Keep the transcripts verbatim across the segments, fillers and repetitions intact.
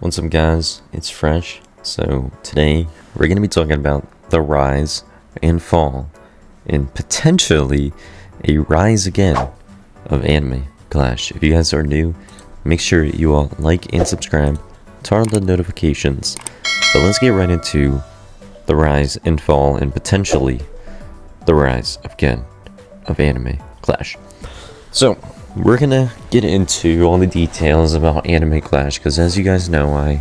What's up guys, it's Fresh. So today we're going to be talking about the rise and fall and potentially a rise again of Anime Clash. If you guys are new, make sure you all like and subscribe, turn on the notifications. But let's get right into the rise and fall and potentially the rise again of Anime Clash. So we're gonna get into all the details about Anime Clash because, as you guys know, I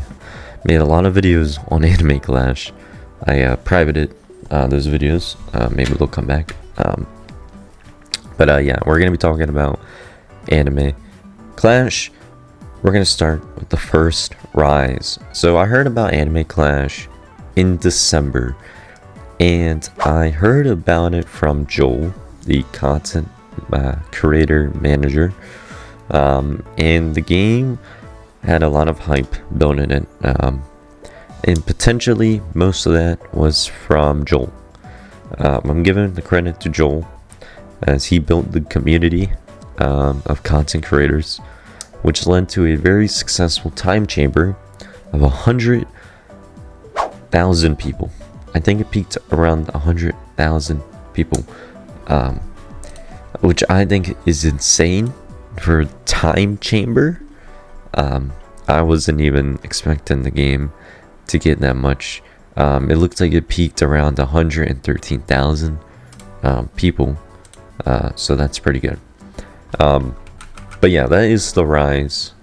made a lot of videos on Anime Clash. I uh, privated uh, those videos. Uh, maybe they'll come back. Um, but uh, yeah, we're gonna be talking about Anime Clash. We're gonna start with the first rise. So I heard about Anime Clash in December, and I heard about it from Joel, the content Uh, creator manager, um, and the game had a lot of hype built in it, um, and potentially most of that was from Joel. um, I'm giving the credit to Joel as he built the community um, of content creators, which led to a very successful time chamber of a hundred thousand people. I think it peaked around a hundred thousand people, um, which I think is insane for time chamber. Um, I wasn't even expecting the game to get that much. Um, it looked like it peaked around one hundred thirteen thousand um, people. Uh, so that's pretty good. Um, but yeah, that is the rise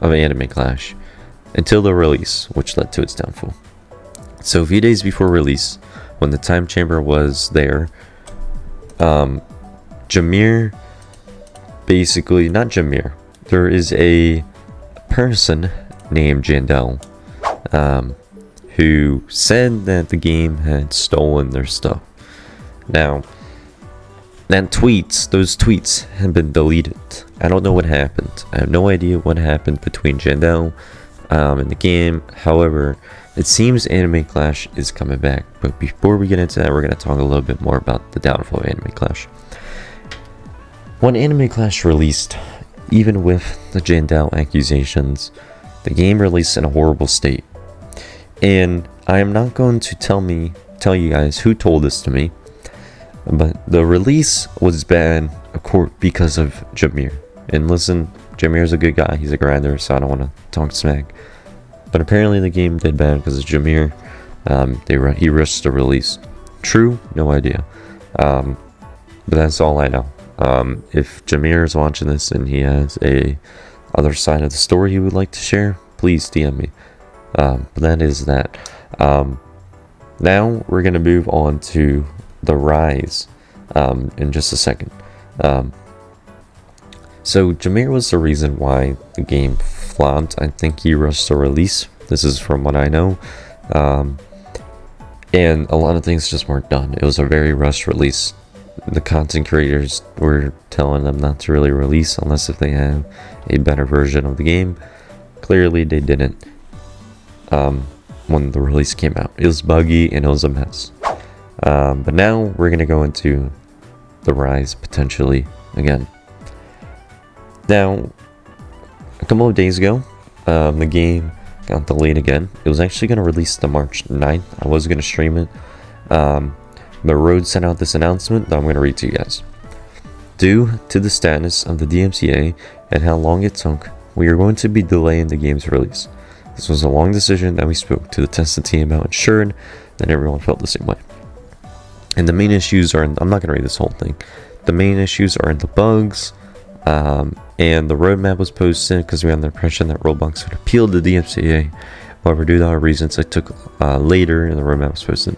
of Anime Clash until the release, which led to its downfall. So a few days before release, when the time chamber was there, um, Jameer, basically, not Jameer, there is a person named Jandel, um, who said that the game had stolen their stuff. Now, that tweets, those tweets have been deleted. I don't know what happened. I have no idea what happened between Jandel um, and the game. However, it seems Anime Clash is coming back. But before we get into that, we're going to talk a little bit more about the downfall of Anime Clash. When Anime Clash released, even with the Jandel accusations, the game released in a horrible state. And I am not going to tell me, tell you guys who told this to me, but the release was bad because of Jameer. And listen, Jameer's a good guy, he's a grinder, so I don't want to talk smack. But apparently the game did bad because of Jameer. Um, they re he rushed the release. True? No idea. Um, but that's all I know. Um, if Jameer is watching this and he has a other side of the story he would like to share, please D M me. Um, but that is that. Um, now we're going to move on to the rise um, in just a second. Um, so Jameer was the reason why the game flopped. I think he rushed the release. This is from what I know. Um, and a lot of things just weren't done. It was a very rushed release. The content creators were telling them not to really release unless if they have a better version of the game. Clearly they didn't. Um, when the release came out, it was buggy and it was a mess. Um, but now we're going to go into the rise potentially again. Now, a couple of days ago, um, the game got delayed again. It was actually going to release the March ninth. I was going to stream it. Um, But Roden sent out this announcement that I'm going to read to you guys. Due to the status of the D M C A and how long it took, we are going to be delaying the game's release. This was a long decision that we spoke to the testing team about, ensuring that everyone felt the same way. And the main issues are, in, I'm not going to read this whole thing. The main issues are in the bugs, um, and the roadmap was posted because we had the impression that Roblox would appeal to the D M C A. However, due to our reasons, it took uh, later and the roadmap was posted.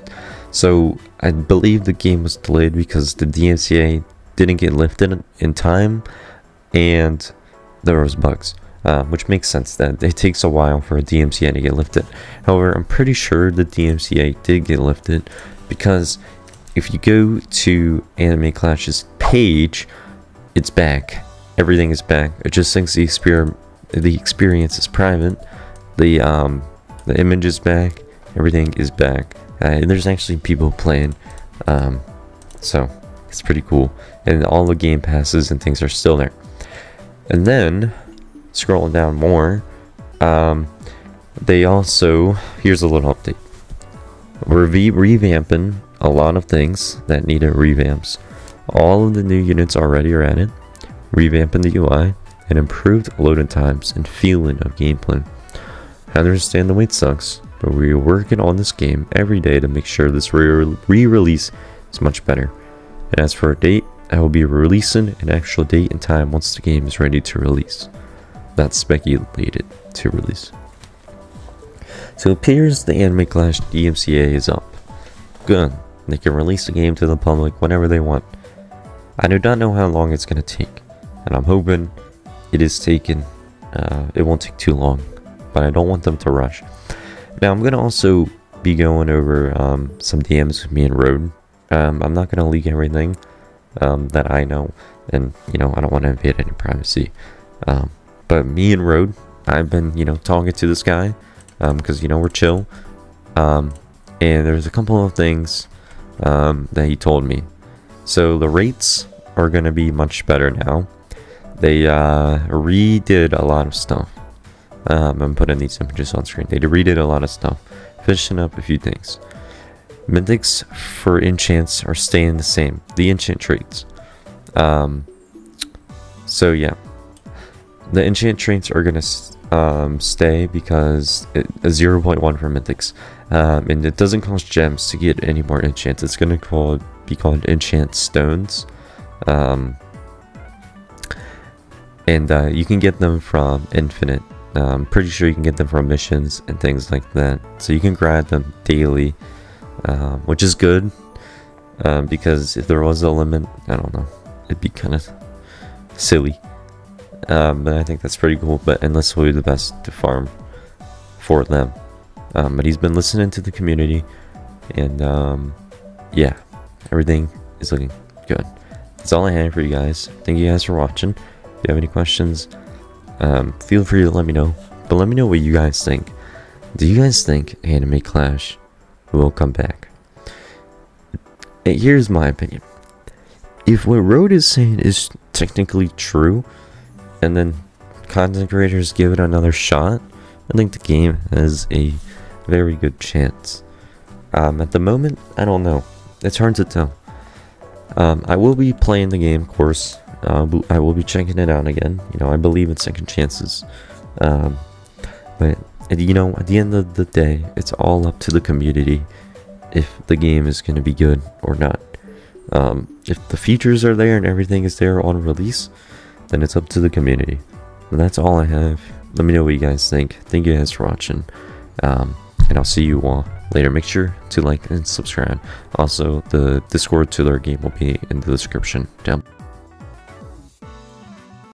So I believe the game was delayed because the D M C A didn't get lifted in time and there was bugs, uh, which makes sense that it takes a while for a D M C A to get lifted. However, I'm pretty sure the D M C A did get lifted because if you go to Anime Clash's page, it's back. Everything is back. It just thinks the, exper the experience is private. The, um, the image is back. Everything is back. Uh, and there's actually people playing, um, so it's pretty cool, and all the game passes and things are still there. And then scrolling down more, um, They also, here's a little update. We're re revamping a lot of things that needed revamps. All of the new units already are added, revamping the U I, and improved loading times and feeling of gameplay. I understand the wait sucks, but we are working on this game every day to make sure this re-release is much better. And as for a date, I will be releasing an actual date and time once the game is ready to release. Not speculated to release. So it appears the Anime Clash D M C A is up. Good. They can release the game to the public whenever they want. I do not know how long it's going to take, and I'm hoping it is taken. Uh, it won't take too long, but I don't want them to rush. Now I'm going to also be going over um, some D Ms with me and Roden. Um, I'm not going to leak everything um, that I know, and you know I don't want to invade any privacy. Um, but me and Roden, I've been you know talking to this guy because um, you know we're chill, um, and there's a couple of things um, that he told me. So the rates are going to be much better now. They uh, redid a lot of stuff. Um, I'm putting these images on screen. They redid a lot of stuff, finishing up a few things. Mythics for enchants are staying the same. The enchant traits. Um, so yeah, the enchant traits are gonna um, stay because it, a zero point one for mythics, um, and it doesn't cost gems to get any more enchants. It's gonna call, be called enchant stones. Um, and uh, you can get them from infinite. I'm pretty sure you can get them from missions and things like that, so you can grab them daily, um, which is good, um, because if there was a limit, I don't know, it'd be kind of silly, um, but I think that's pretty cool. But endless will be the best to farm for them, um, but he's been listening to the community, and um, yeah, everything is looking good. That's all I had for you guys. Thank you guys for watching. If you have any questions, Um, feel free to let me know, but let me know what you guys think. Do you guys think Anime Clash will come back? And here's my opinion. If what Roden is saying is technically true, and then content creators give it another shot, I think the game has a very good chance. Um, at the moment, I don't know. It's hard to tell. Um, I will be playing the game, of course. Uh, I will be checking it out again. You know, I believe in second chances, um, but you know, at the end of the day, it's all up to the community if the game is going to be good or not. Um, if the features are there and everything is there on release, then it's up to the community. And that's all I have. Let me know what you guys think. Thank you guys for watching, um, and I'll see you all later. Make sure to like and subscribe. Also, the Discord to their game will be in the description down below.